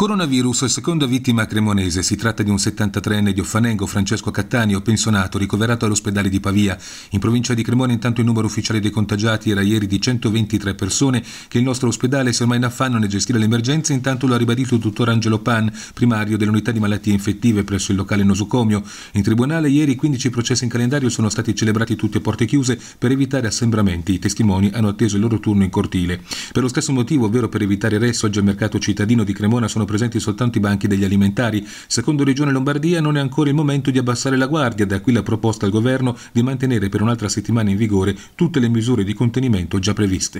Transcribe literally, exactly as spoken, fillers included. Coronavirus, seconda vittima cremonese, si tratta di un settantatreenne di Offanengo, Francesco Cattani, pensionato, ricoverato all'ospedale di Pavia. In provincia di Cremona intanto il numero ufficiale dei contagiati era ieri di centoventitré persone, che il nostro ospedale si è ormai in affanno nel gestire l'emergenza, intanto lo ha ribadito il dottor Angelo Pan, primario dell'unità di malattie infettive presso il locale nosocomio. In tribunale ieri quindici processi in calendario sono stati celebrati tutti a porte chiuse per evitare assembramenti, i testimoni hanno atteso il loro turno in cortile. Per lo stesso motivo, ovvero per evitare resse, oggi al mercato cittadino di Cremona sono presenti soltanto i banchi degli alimentari. Secondo Regione Lombardia non è ancora il momento di abbassare la guardia, da qui la proposta al governo di mantenere per un'altra settimana in vigore tutte le misure di contenimento già previste.